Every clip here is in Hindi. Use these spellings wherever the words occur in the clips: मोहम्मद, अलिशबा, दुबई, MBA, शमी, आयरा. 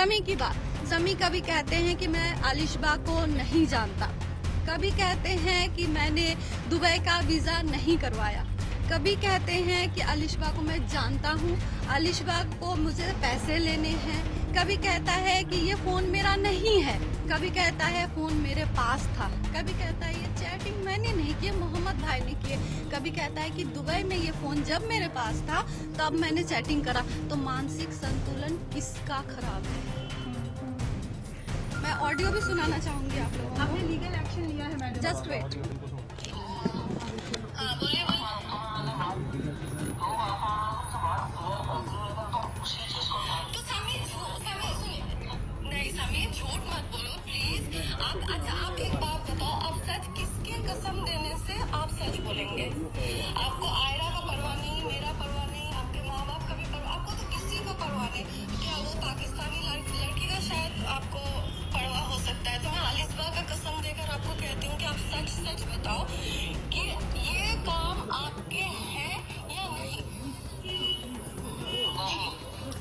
शमी की बात, शमी कभी कहते हैं कि मैं अलिशबा को नहीं जानता, कभी कहते हैं कि मैंने दुबई का वीज़ा नहीं करवाया, कभी कहते हैं कि अलिशबा को मैं जानता हूँ, अलिशबा को मुझे पैसे लेने हैं, कभी कहता है कि ये फ़ोन मेरा नहीं है, कभी कहता है फ़ोन मेरे पास था, कभी कहता है ये चैटिंग मैंने नहीं की, मोहम्मद भाई ने किए, कभी कहता है कि दुबई में ये फ़ोन जब मेरे पास था तब मैंने चैटिंग करा। तो मानसिक संतुलन किसका खराब है? मैं ऑडियो भी सुनाना चाहूँगी आप लोगों को। आपने लीगल एक्शन लिया है मैडम? Just wait. आपको आयरा का परवाह नहीं, मेरा परवाह नहीं, आपके माँ बाप का भी परवाह, आपको तो किसी का परवाह नहीं। क्या वो पाकिस्तानी लड़की का शायद आपको परवाह हो सकता है। तो मैं अलिशबा का कसम देकर आपको कहती हूँ कि आप सच सच बताओ कि ये काम आपके हैं या नहीं।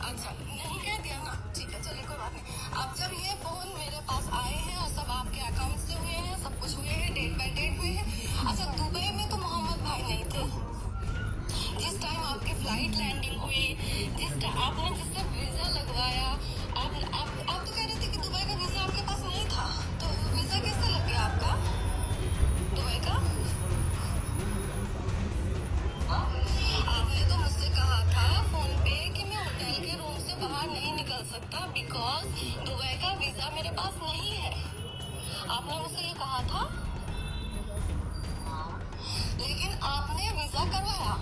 अच्छा, नहीं कह दिया ना, ठीक है, चलिए कोई बात नहीं। अब जब ये फोन मेरे पास आए हैं और सब आपके अकाउंट से हुए हैं, सब कुछ हुए हैं, डेट बाई डेट हुए हैं। अच्छा, दुबई में तो नहीं थे जिस टाइम आपकी फ्लाइट लैंडिंग हुई, आपने जिससे वीजा लगवाया, आप तो कह रहे थे कि दुबई का वीजा आपके पास नहीं था, तो वीजा कैसे लग गया आपका दुबई का? आपने तो मुझसे कहा था फोन पे कि मैं होटल के रूम से बाहर नहीं निकल सकता बिकॉज दुबई का वीजा मेरे पास नहीं है, आपने मुझसे ये कहा था। लेकिन आपने वीजा करवाया,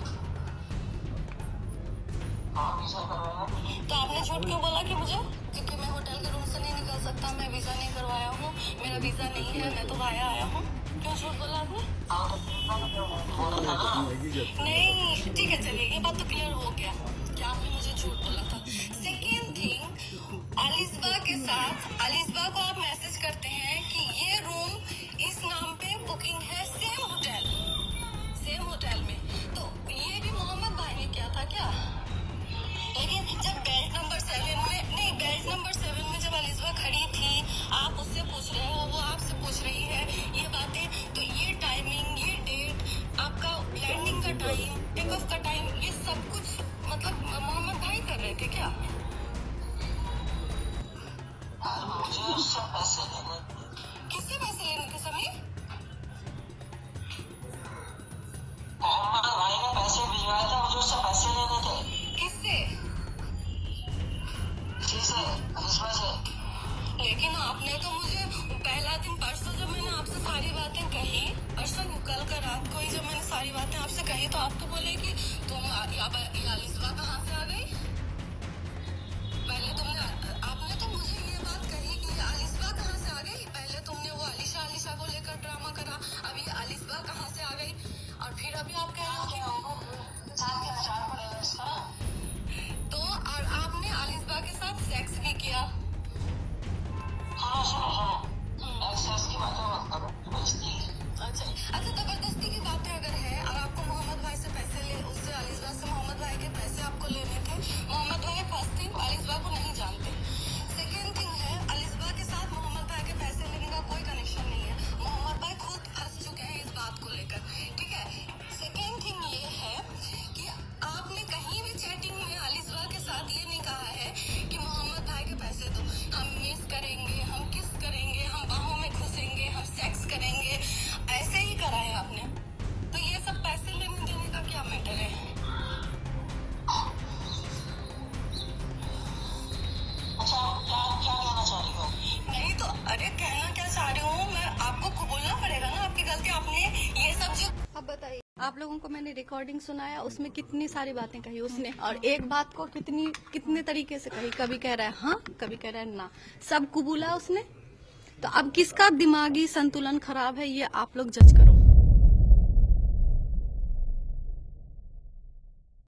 तो आपने झूठ क्यों बोला कि मुझे, क्योंकि मैं होटल के रूम से नहीं निकल सकता, मैं वीजा नहीं करवाया हूँ, मेरा वीजा नहीं है, मैं तो वाया आया हूँ? क्यों झूठ बोला आपने? नहीं, ठीक है, चलिए ये बात तो क्लियर हो गया कि आपने मुझे झूठ बोला था। सेकेंड थिंग, अलिशबा के साथ, अलिशबा को आप मैसेज करते हैं कि ये रूम इस नाम पे बुकिंग है, सेम होटल में, तो ये भी मोहम्मद भाई ने किया था क्या? लेकिन जब बेल्ट नंबर 7 में जब अलिशबा खड़ी थी, आप उससे पूछ रहे हो, वो आपसे पूछ रही है ये बातें, तो ये टाइमिंग, ये डेट, आपका लैंडिंग का टाइम, टेक ऑफ का टाइम, ये सब कुछ मतलब मोहम्मद भाई कर रहे थे क्या? किससे पैसे लेने थे शमी? लेकिन आपने तो मुझे पहला दिन परसों जब मैंने आपसे सारी बातें कही, परसों कल का रात को ही जब मैंने सारी बातें आपसे कही, तो आप तो बोले कि तुम अलिशबा कहाँ से आ गई, पहले तुमने, आपने तो मुझे ये बात कही कि अलिशबा कहाँ से आ गई, पहले तुमने वो अलिशा को लेकर ड्रामा करा, अब ये अलिशबा कहाँ से आ गई, और फिर अभी आप कह रहे हो कि तो, और आपने अलिशबा के साथ सेक्स भी किया। अच्छा, जबरदस्ती की बातें अगर है और आपको मोहम्मद भाई से पैसे ले, उससे अलिशबा से मोहम्मद भाई के पैसे आपको लेने थे, मोहम्मद भाई फर्स्ट थिंग अलिशबा को नहीं जानते, सेकेंड थिंग है अलिशबा के साथ मोहम्मद भाई के पैसे लेने का कोई कनेक्शन नहीं है, मोहम्मद भाई खुद फंस चुके हैं इस बात को लेकर, ठीक है। सेकेंड थिंग ये है कि आपने कहीं भी चैटिंग में अलिशबा के साथ ये नहीं कहा है कि मोहम्मद भाई के पैसे दो, हम मिस करेंगे, हम किस करेंगे, हम बाहों में घुसेंगे, हम सेक्स करेंगे, ऐसे ही करा है आपने। तो ये सब पैसे लेने देने का क्या मैटर है? अच्छा, क्या कहना चाह रही हो? नहीं तो, अरे कहना क्या चाह रही हूँ मैं, आपको कबूलना पड़ेगा ना आपकी गलती, आपने ये सब जो, अब बताइए आप लोगों को मैंने रिकॉर्डिंग सुनाया, उसमें कितनी सारी बातें कही उसने, और एक बात को कितने तरीके से कही, कभी कह रहा है हाँ, कभी कह रहा है ना, सब कबूला उसने। तो अब किसका दिमागी संतुलन खराब है, ये आप लोग जज करें।